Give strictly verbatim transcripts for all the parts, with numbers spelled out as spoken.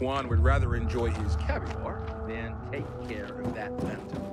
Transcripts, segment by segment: Juan would rather enjoy his caviar than take care of that leftover.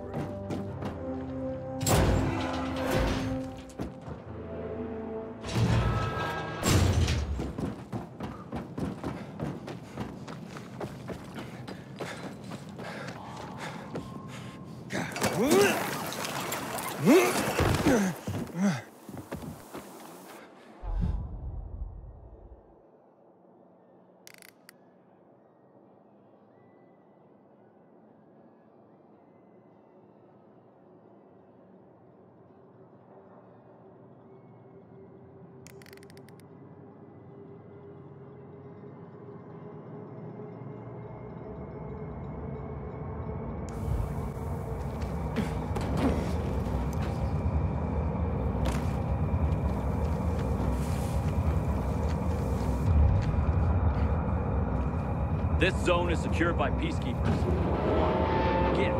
This zone is secured by Peacekeepers. Get it.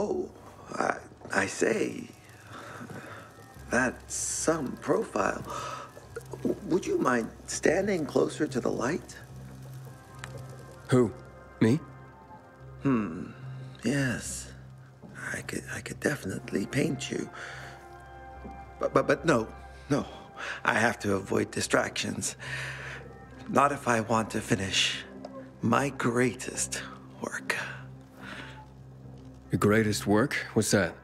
Oh, I, I say, that's some profile. Would you mind standing closer to the light? Who? Me? Hmm, yes. I could, I could definitely paint you. But, but, but no, no. I have to avoid distractions. Not if I want to finish my greatest work. Your greatest work? What's that?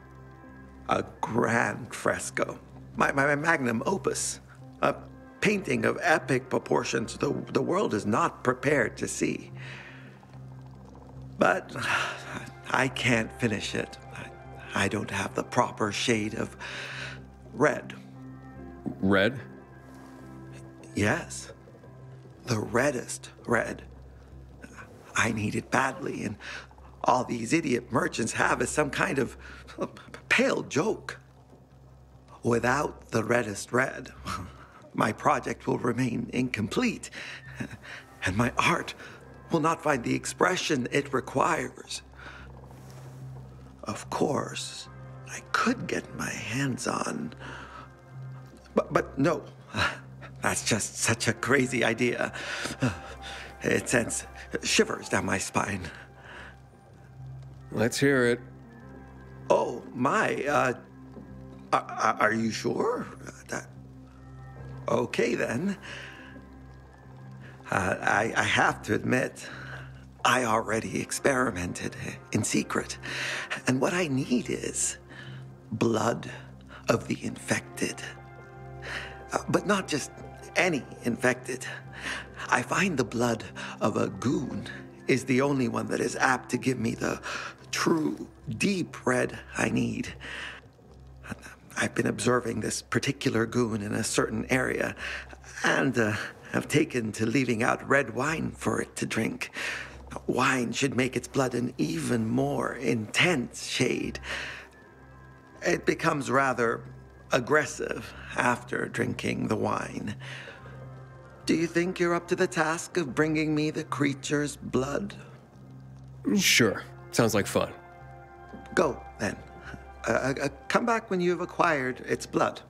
A grand fresco. My, my, my magnum opus. A painting of epic proportions the, the world is not prepared to see. But I can't finish it. I, I don't have the proper shade of red. Red? Yes. The reddest red. I need it badly, and all these idiot merchants have is some kind of pale joke. Without the reddest red, my project will remain incomplete, and my art will not find the expression it requires. Of course, I could get my hands on... But, but no, that's just such a crazy idea. It sends shivers down my spine. Let's hear it. Oh, my. Uh, are, are you sure? That... Okay, then. Uh, I, I have to admit, I already experimented in secret. And what I need is blood of the infected. But not just any infected. I find the blood of a goon is the only one that is apt to give me the true, deep red I need. I've been observing this particular goon in a certain area, and uh, have taken to leaving out red wine for it to drink. Wine should make its blood an even more intense shade. It becomes rather aggressive after drinking the wine. Do you think you're up to the task of bringing me the creature's blood? Sure. Sounds like fun. Go, then. Uh, uh, come back when you've acquired its blood.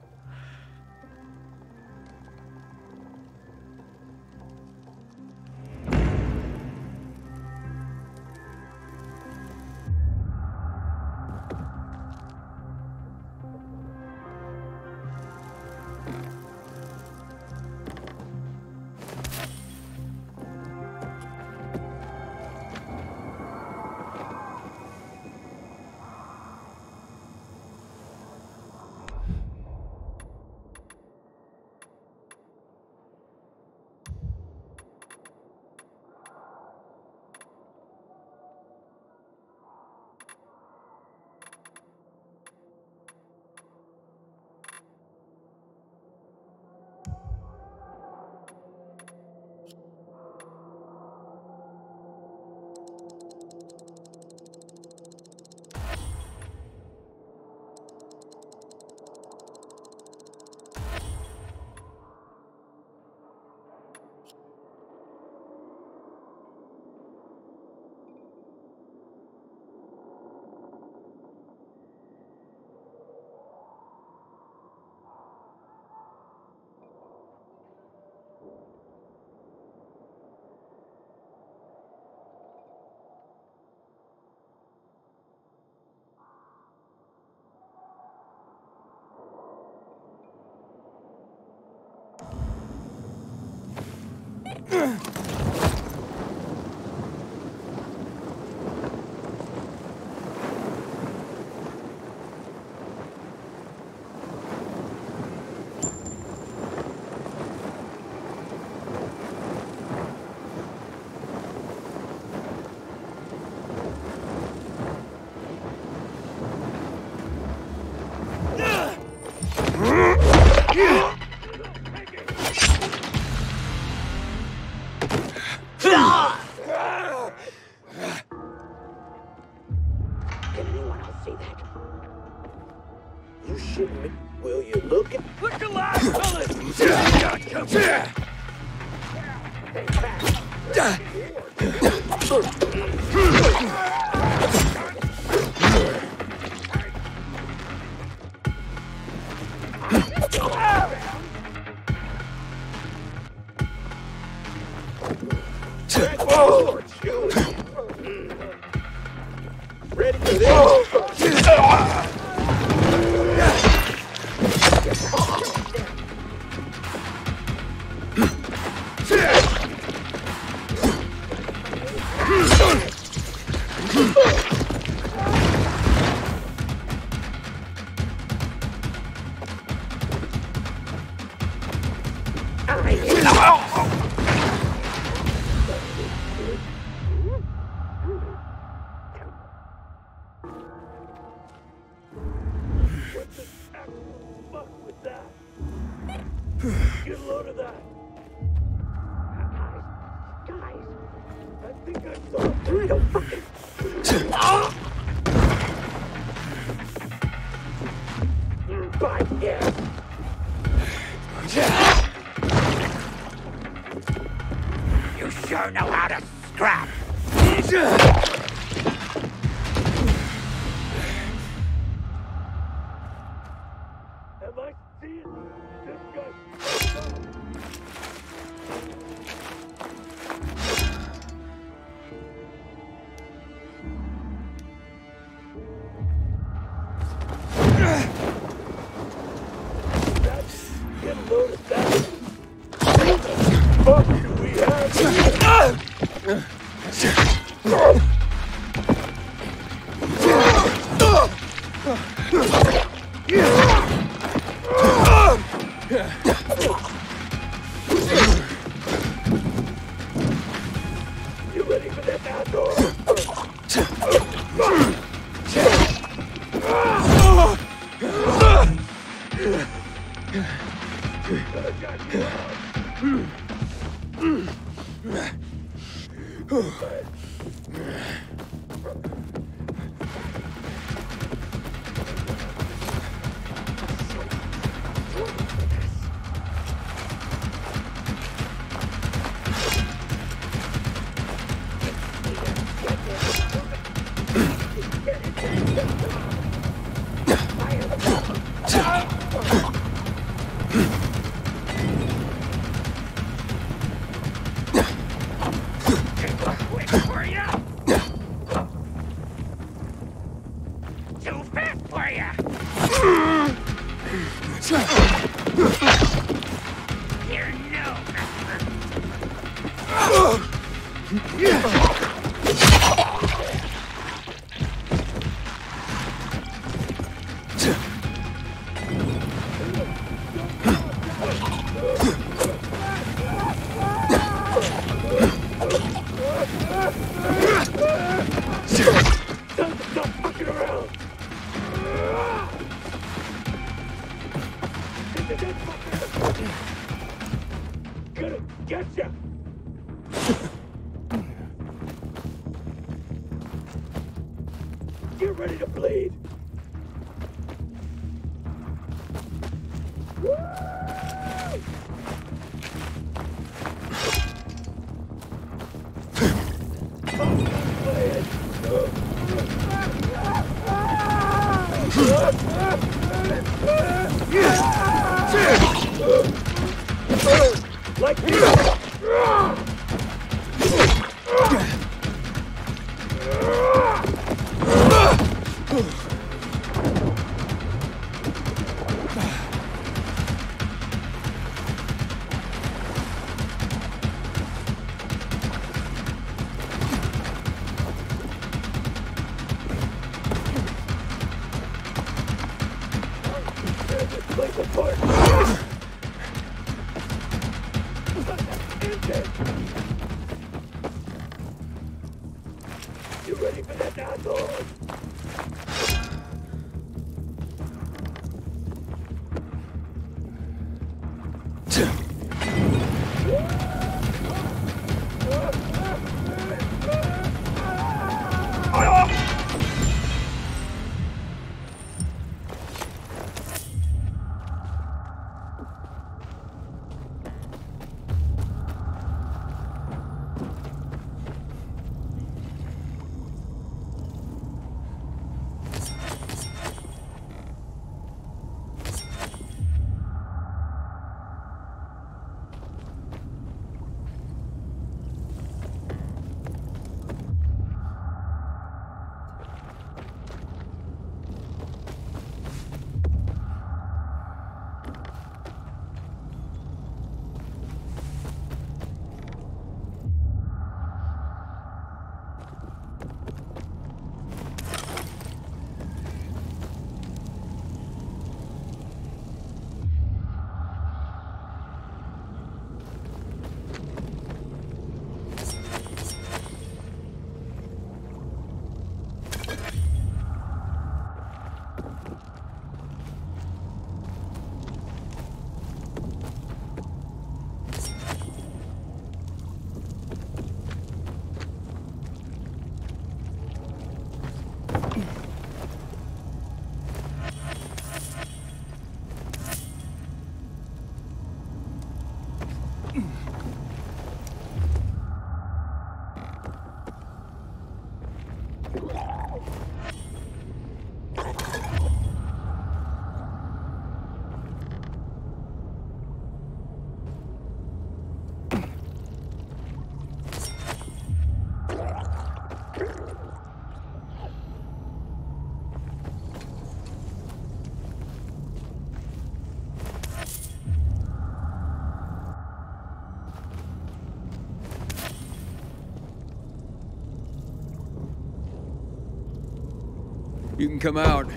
You can come out.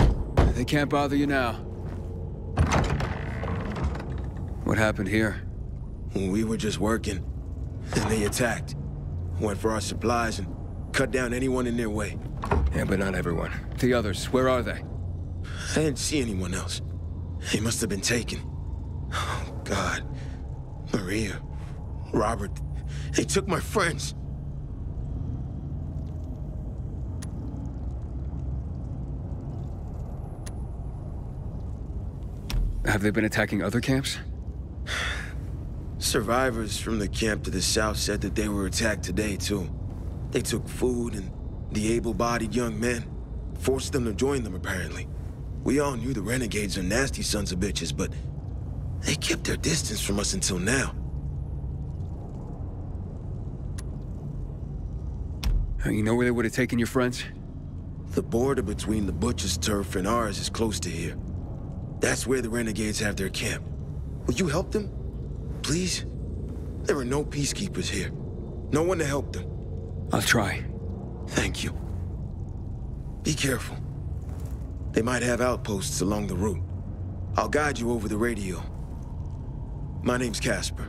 They can't bother you now. What happened here? We were just working, and they attacked. Went for our supplies and cut down anyone in their way. Yeah, but not everyone. The others, where are they? I didn't see anyone else. They must have been taken. Oh, God. Maria, Robert, they took my friends. Have they been attacking other camps? Survivors from the camp to the south said that they were attacked today, too. They took food and the able-bodied young men, forced them to join them, apparently. We all knew the Renegades are nasty sons of bitches, but they kept their distance from us until now. You know where they would have taken your friends? The border between the butcher's turf and ours is close to here. That's where the Renegades have their camp. Will you help them? Please? There are no Peacekeepers here. No one to help them. I'll try. Thank you. Be careful. They might have outposts along the route. I'll guide you over the radio. My name's Casper.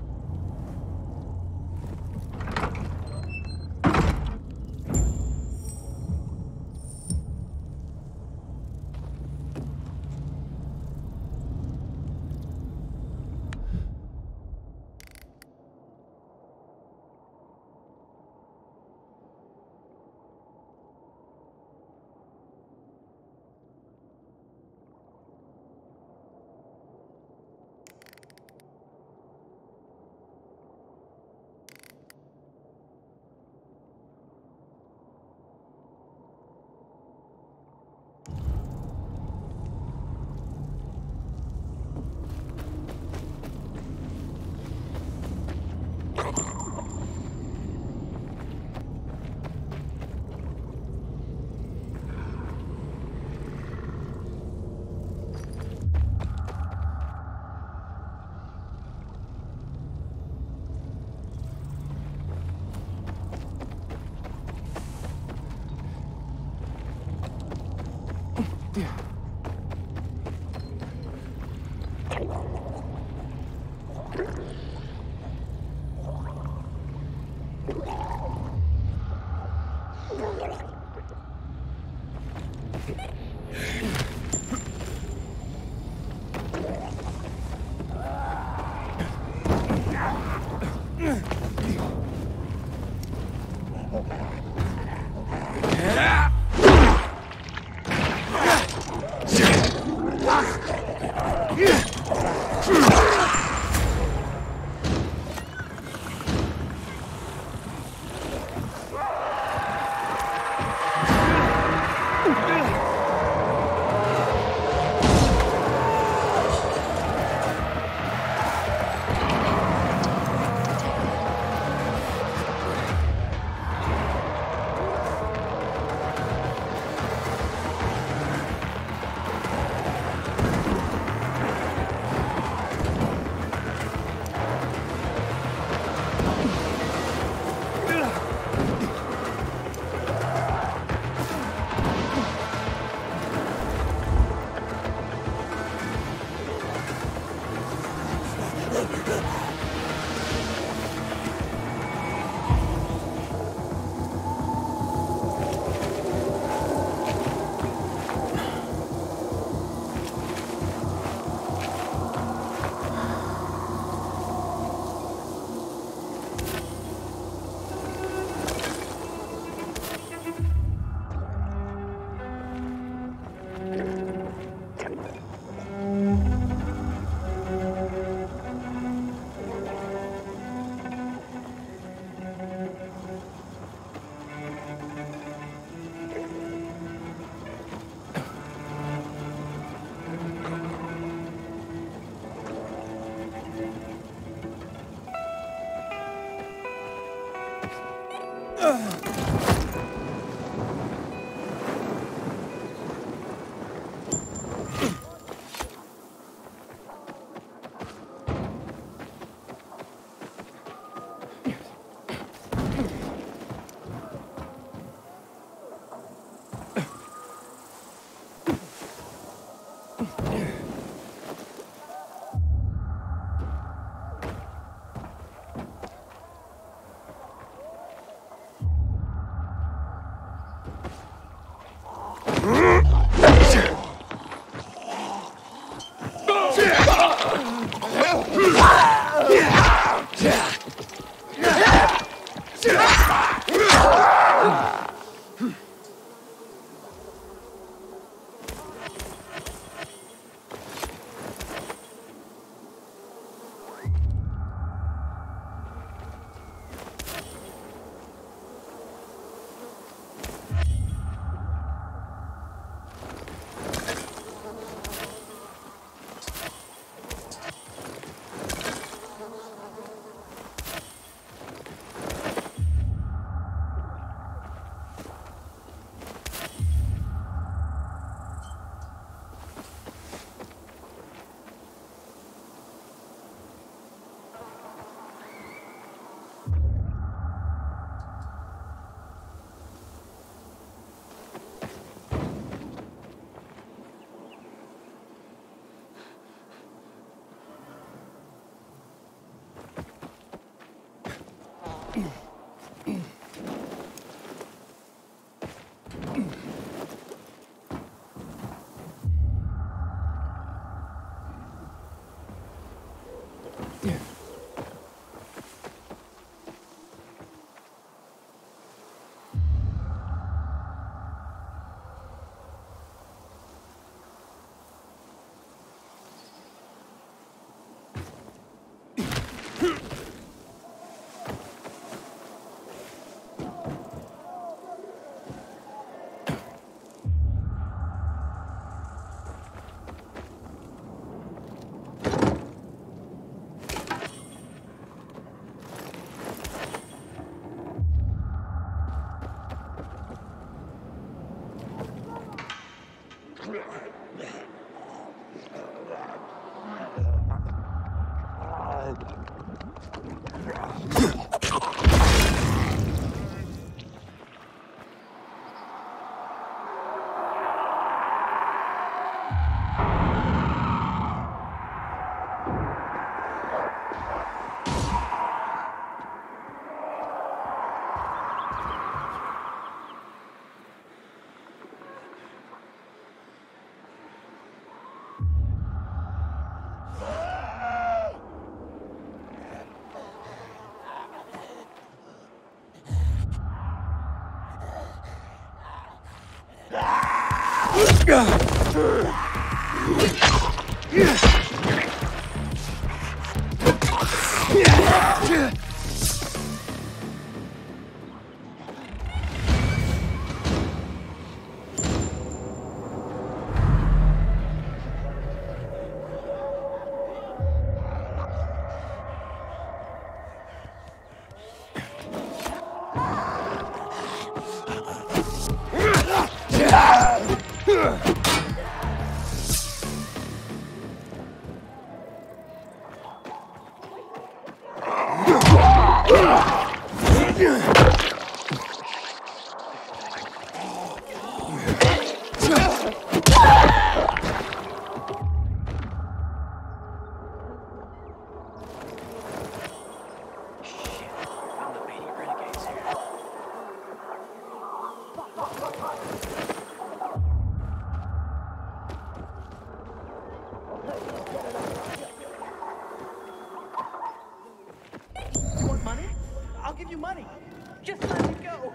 Just let me go.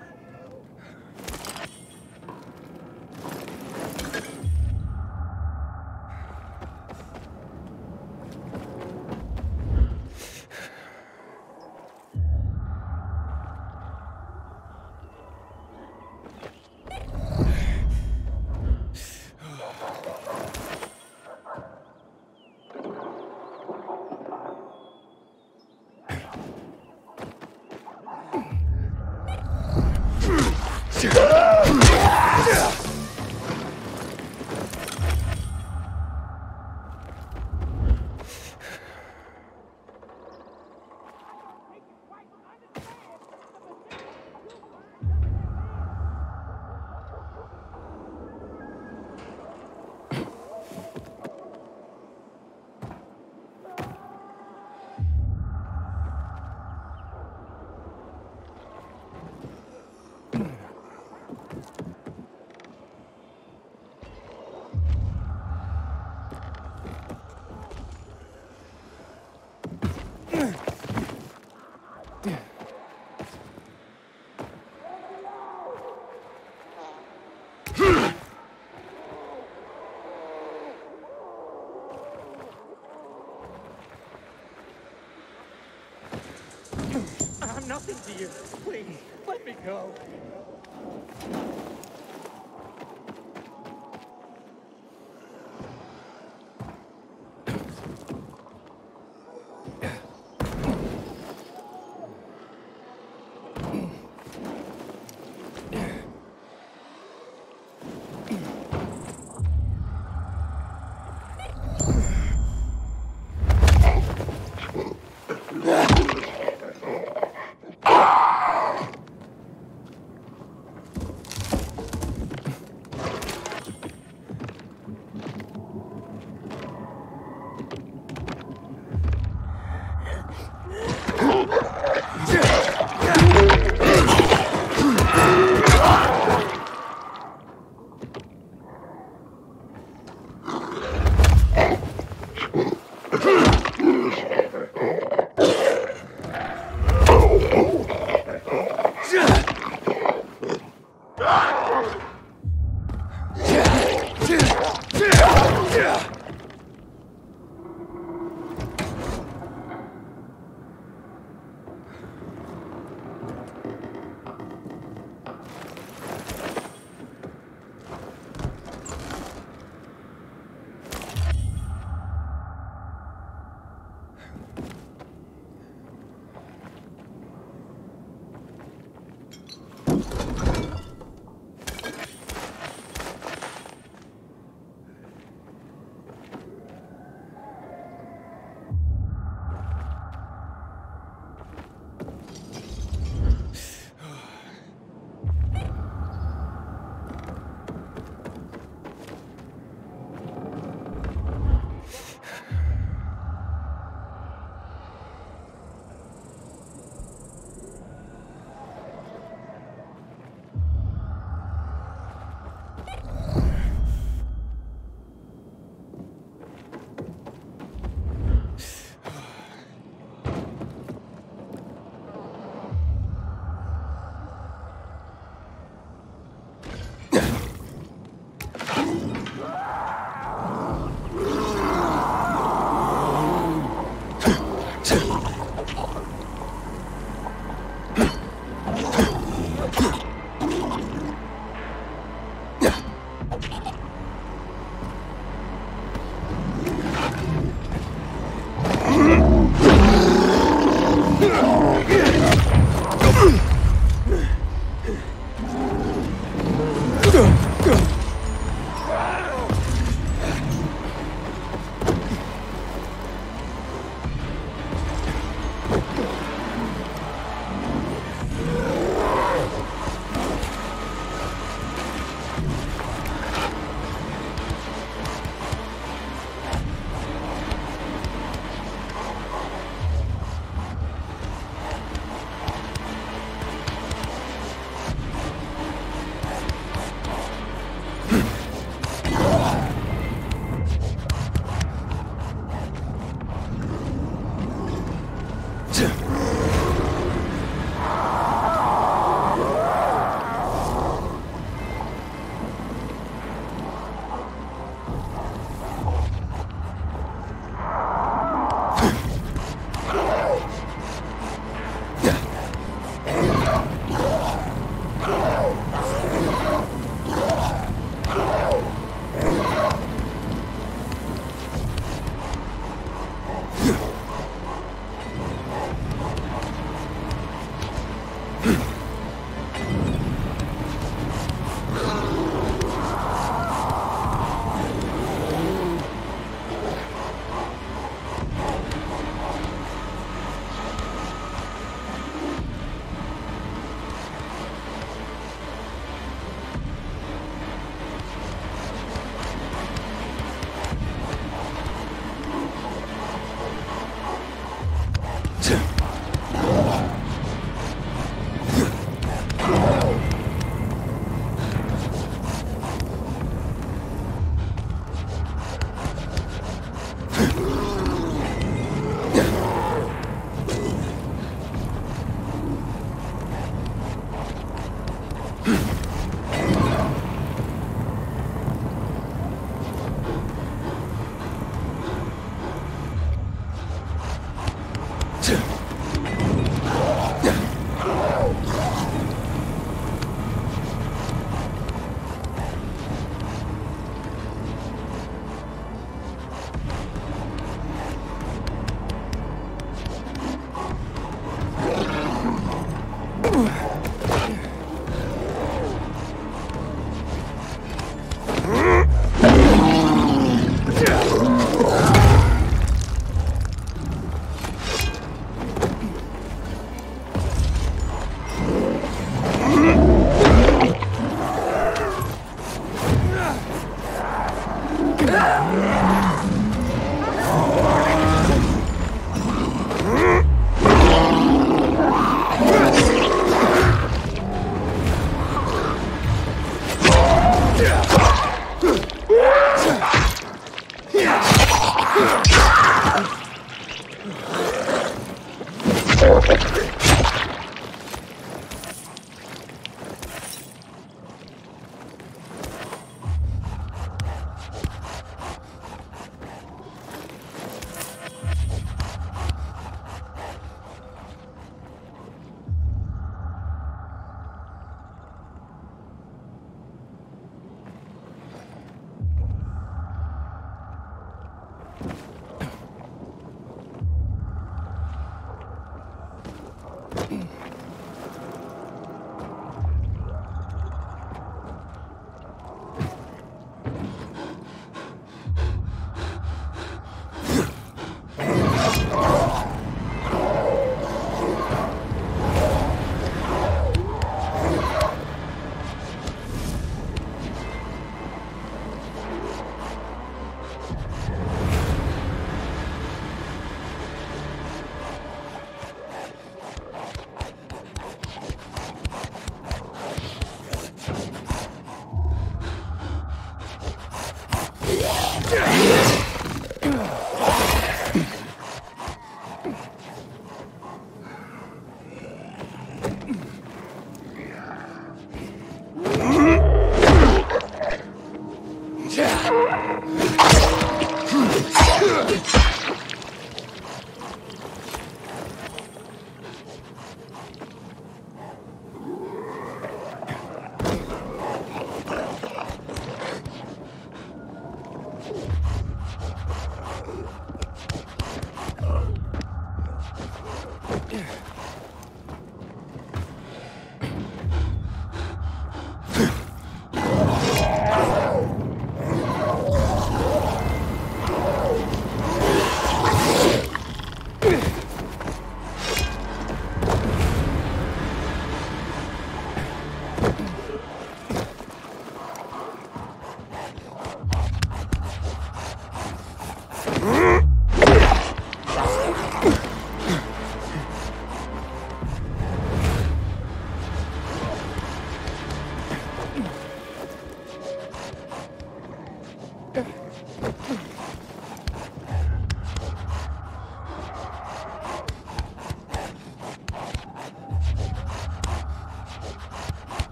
nothing to you. Please, let me go.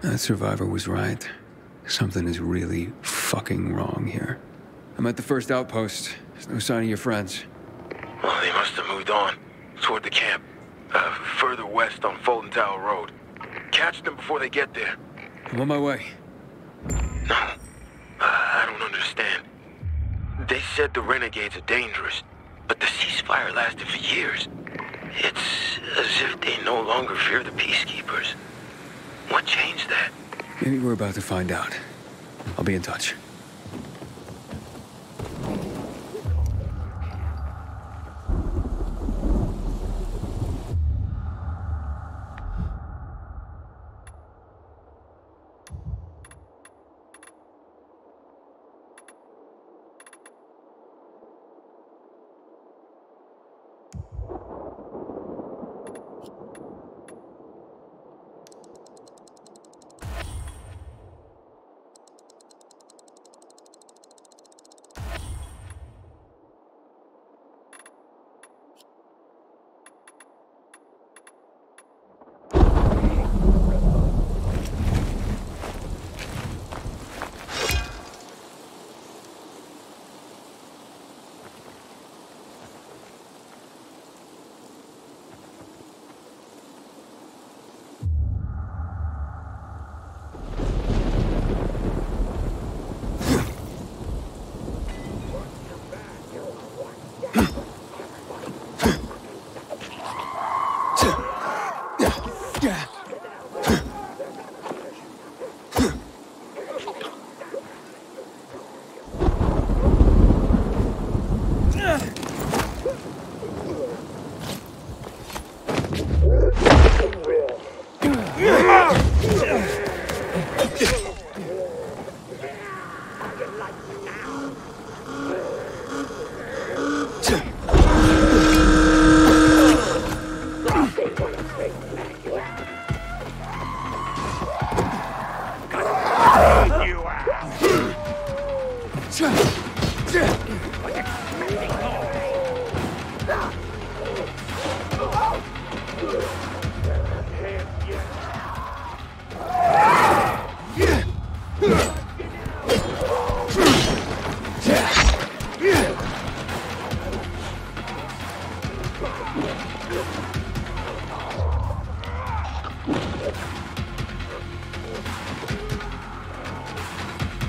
That survivor was right. Something is really fucking wrong here. I'm at the first outpost. There's no sign of your friends. Well, they must have moved on. Toward the camp. Uh, further west on Fulton Tower Road. Catch them before they get there. I'm on my way. No. Uh, I don't understand. They said the Renegades are dangerous, but the ceasefire lasted for years. It's as if they no longer fear the Peacekeepers. What changed that? Maybe we're about to find out. I'll be in touch.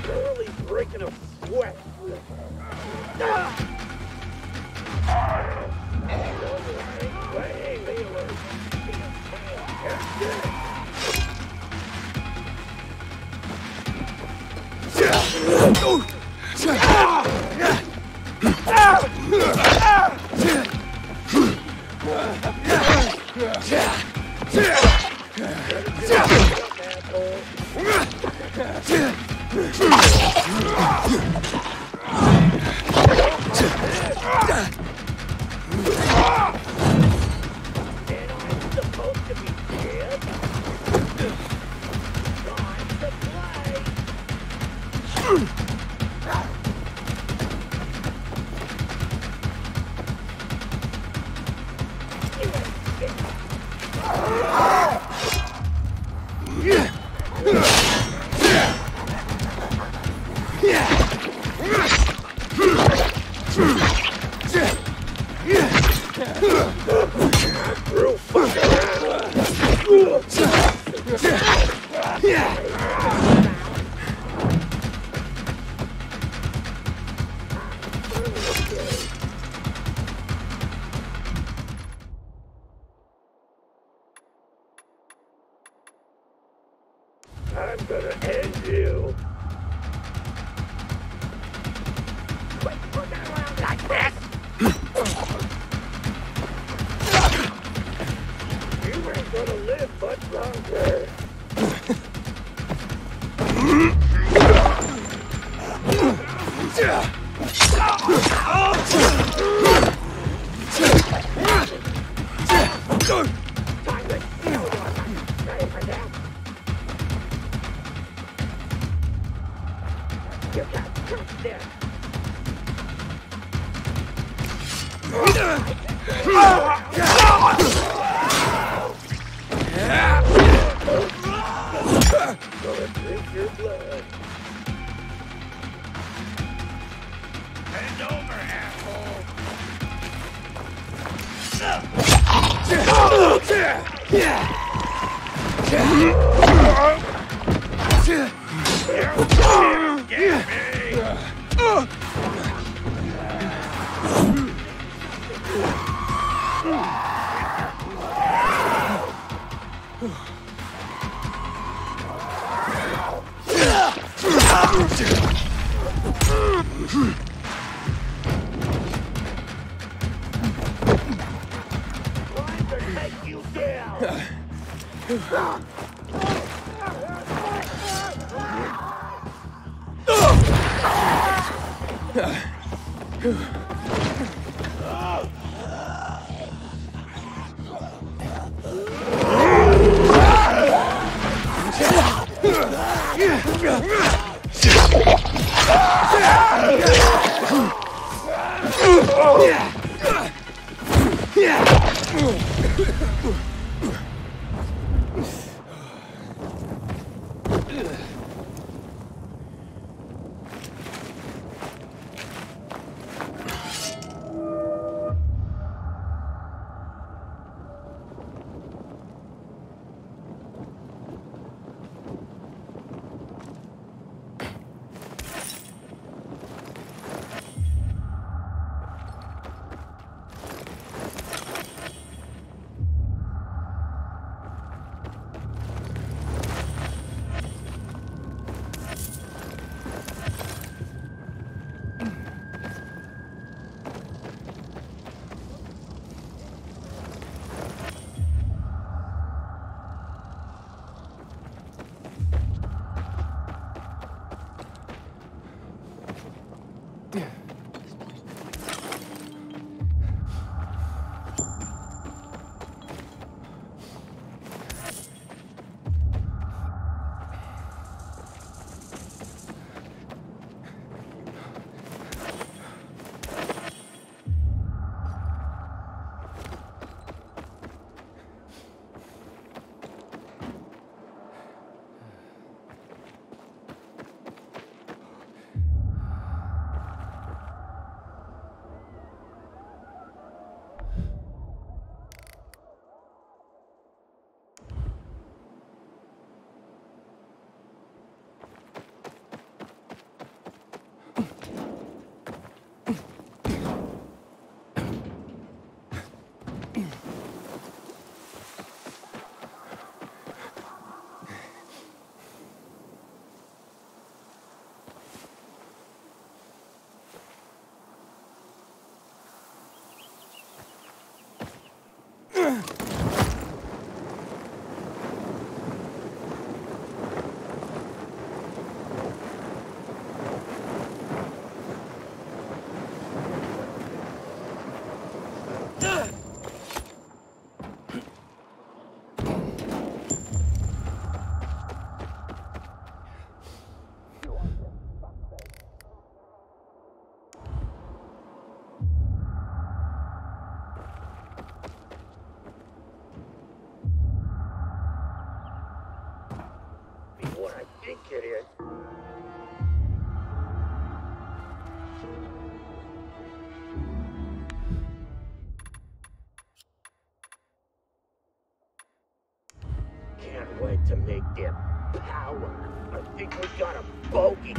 Really breaking a sweat. what I think it is. Can't wait to make their power. I think we got a bogey.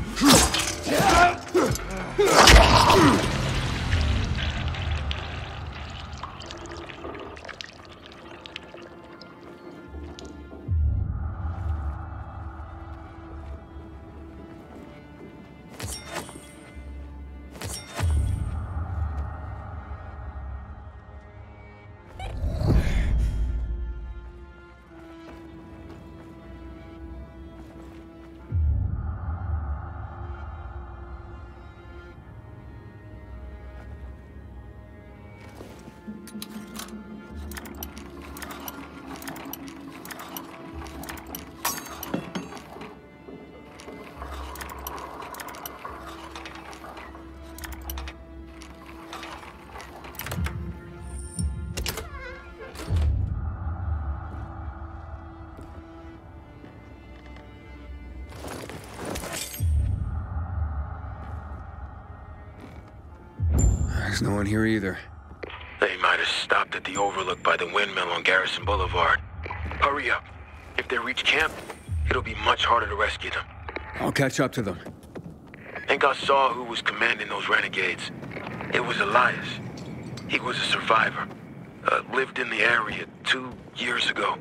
There's no one here either. They might have stopped at the overlook by the windmill on Garrison Boulevard. Hurry up. If they reach camp, it'll be much harder to rescue them. I'll catch up to them. Think I saw who was commanding those renegades. It was Elias. He was a survivor. Uh, lived in the area two years ago.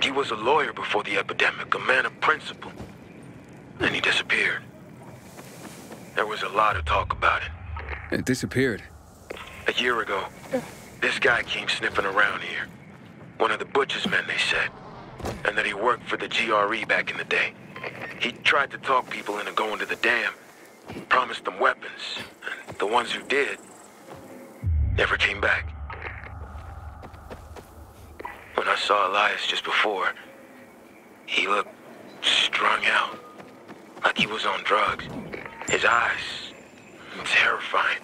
He was a lawyer before the epidemic, a man of principle. Then he disappeared. There was a lot of talk about it. It disappeared? A year ago, this guy came sniffing around here. One of the butcher's men, they said, and that he worked for the G R E back in the day. He tried to talk people into going to the dam, promised them weapons, and the ones who did never came back. When I saw Elias just before, he looked strung out, like he was on drugs. His eyes, terrifying.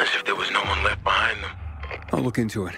As if there was no one left behind them. I'll look into it.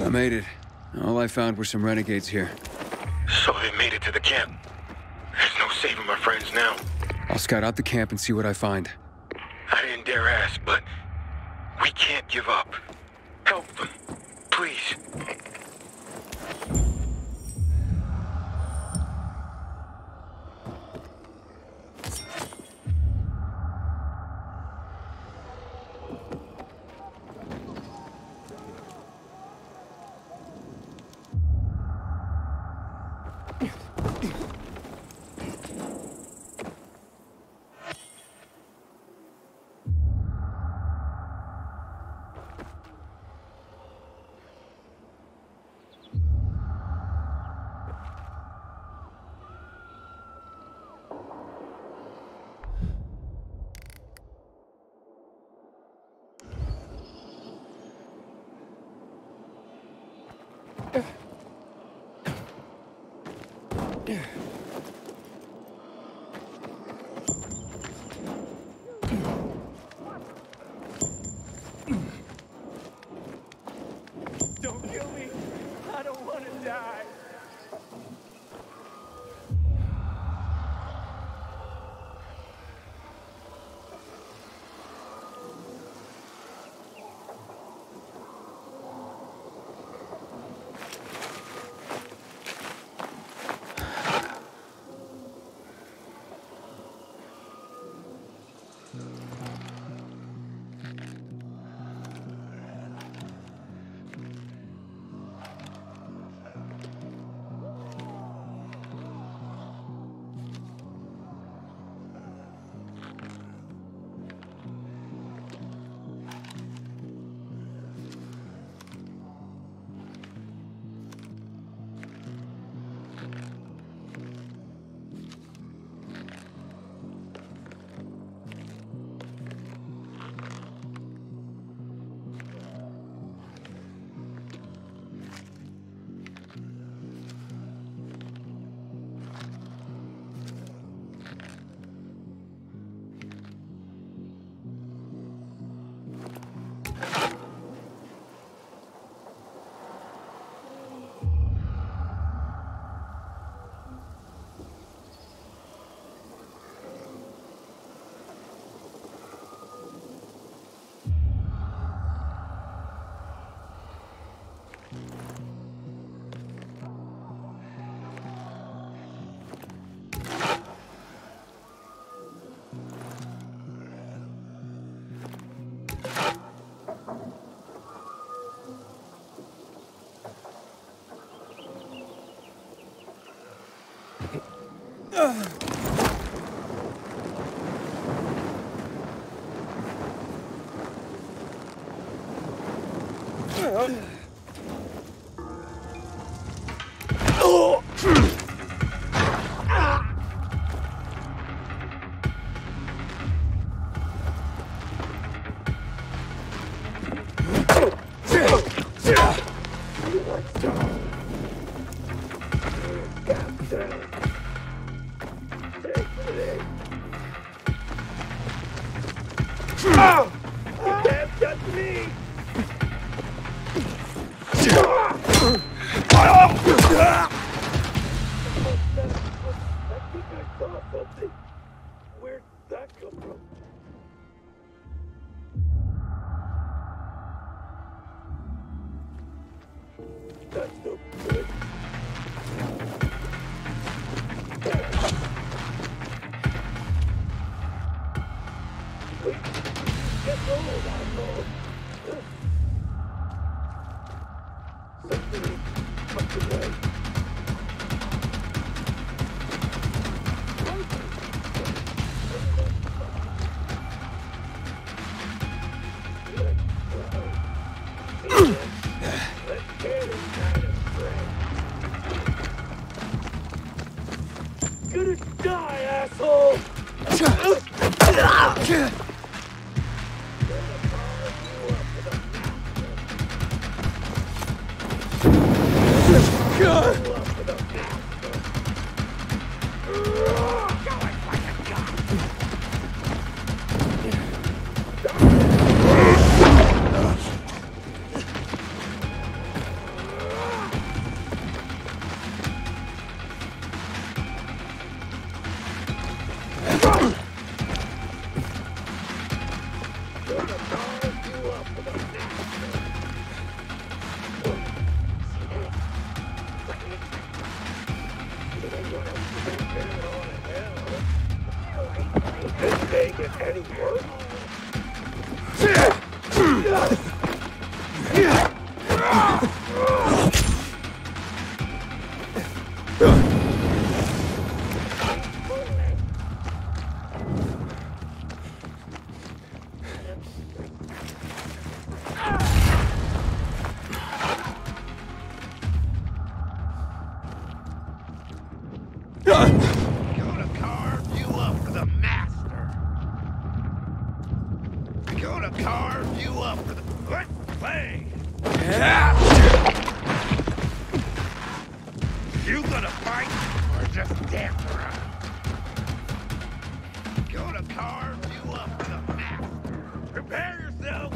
I made it. All I found were some renegades here. So they made it to the camp. There's no saving my friends now. I'll scout out the camp and see what I find. I didn't dare ask, but we can't give up. Help them, please. Dakota carved you up for the master. Dakota carved you up for the... What? Play! Yeah. You gonna fight or just dance around? Dakota carved you up for the master. Prepare yourself!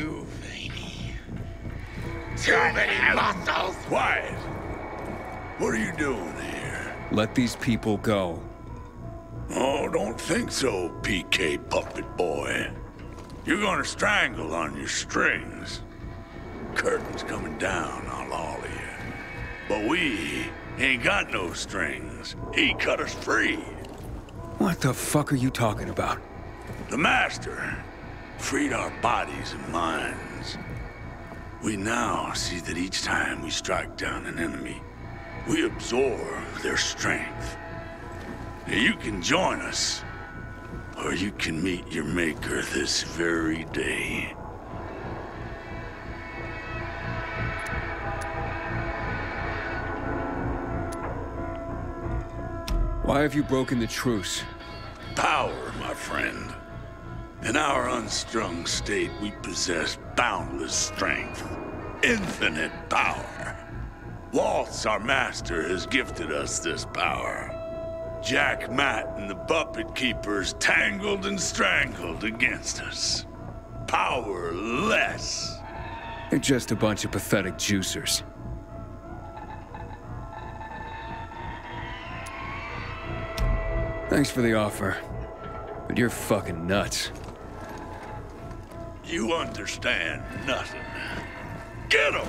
Too many. Too many muscles! Quiet! What are you doing here? Let these people go. Oh, don't think so, P K puppet boy. You're gonna strangle on your strings. Curtain's coming down on all of you. But we ain't got no strings. He cut us free. What the fuck are you talking about? The Master freed our bodies and minds. We now see that each time we strike down an enemy, we absorb their strength. Now you can join us, or you can meet your maker this very day. Why have you broken the truce? Power, my friend. In our unstrung state, we possess boundless strength, infinite power. Waltz, our master, has gifted us this power. Jack, Matt, and the puppet keepers tangled and strangled against us. Powerless. They're just a bunch of pathetic juicers. Thanks for the offer, but you're fucking nuts. You understand nothing. Get him!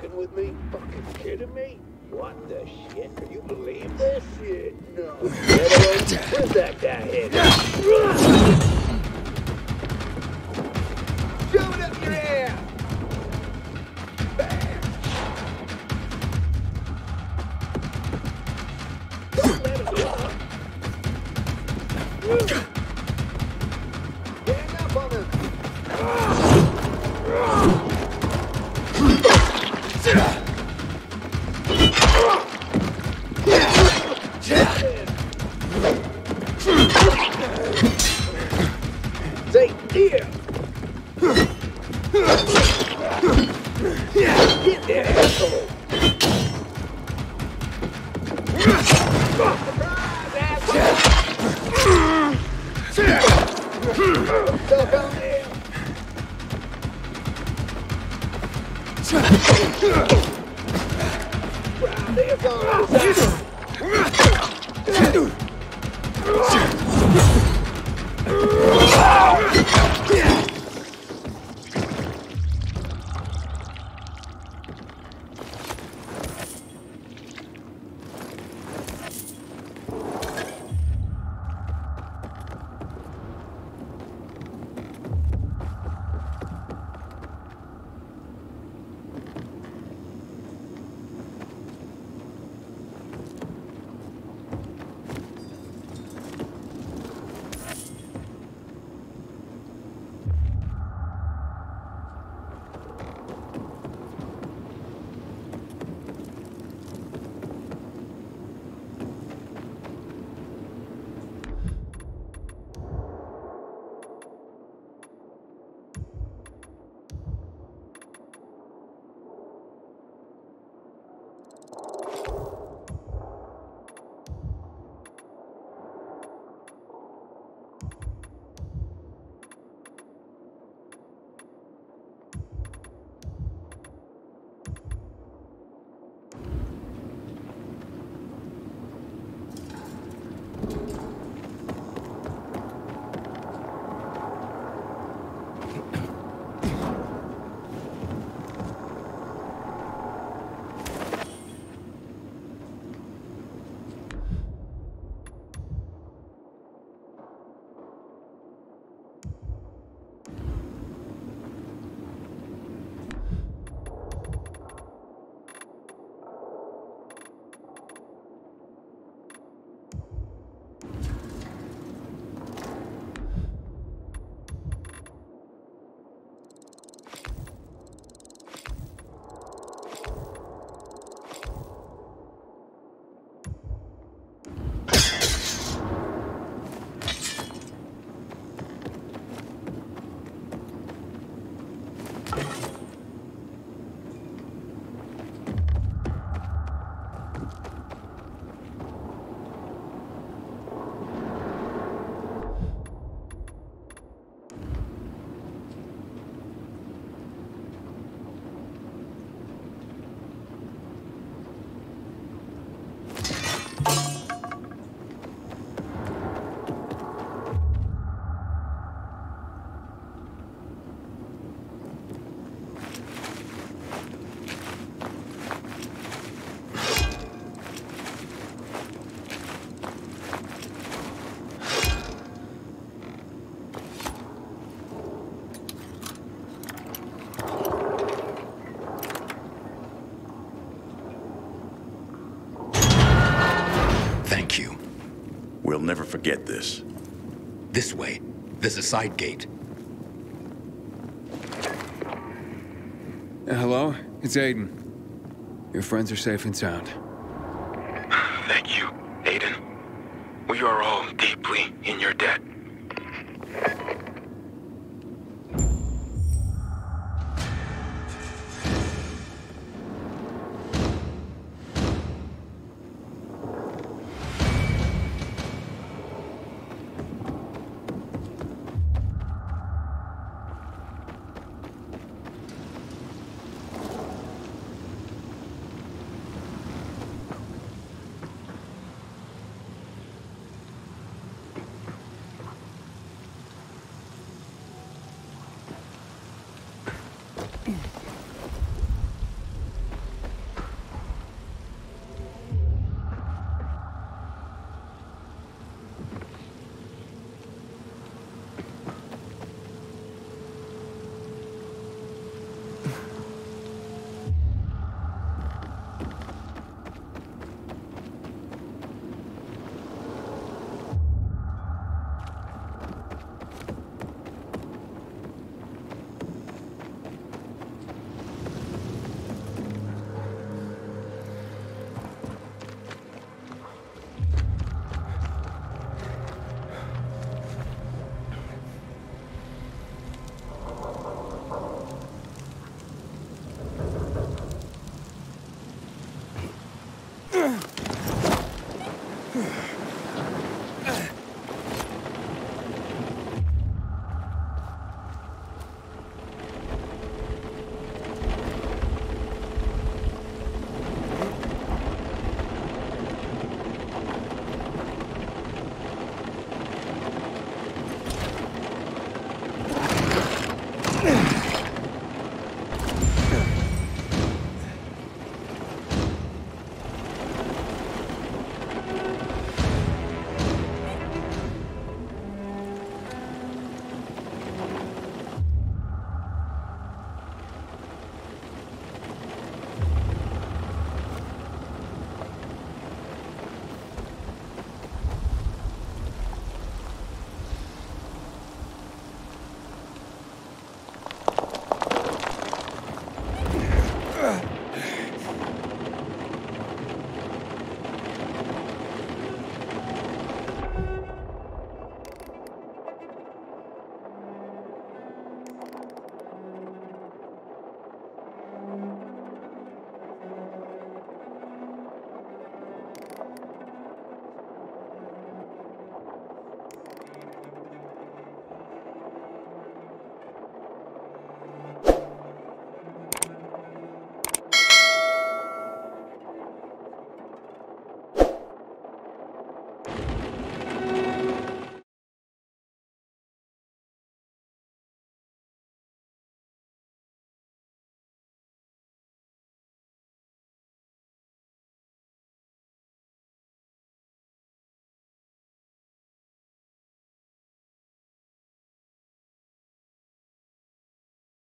Burns within me! forget this. This way. There's a side gate. Hello? It's Aiden. Your friends are safe and sound.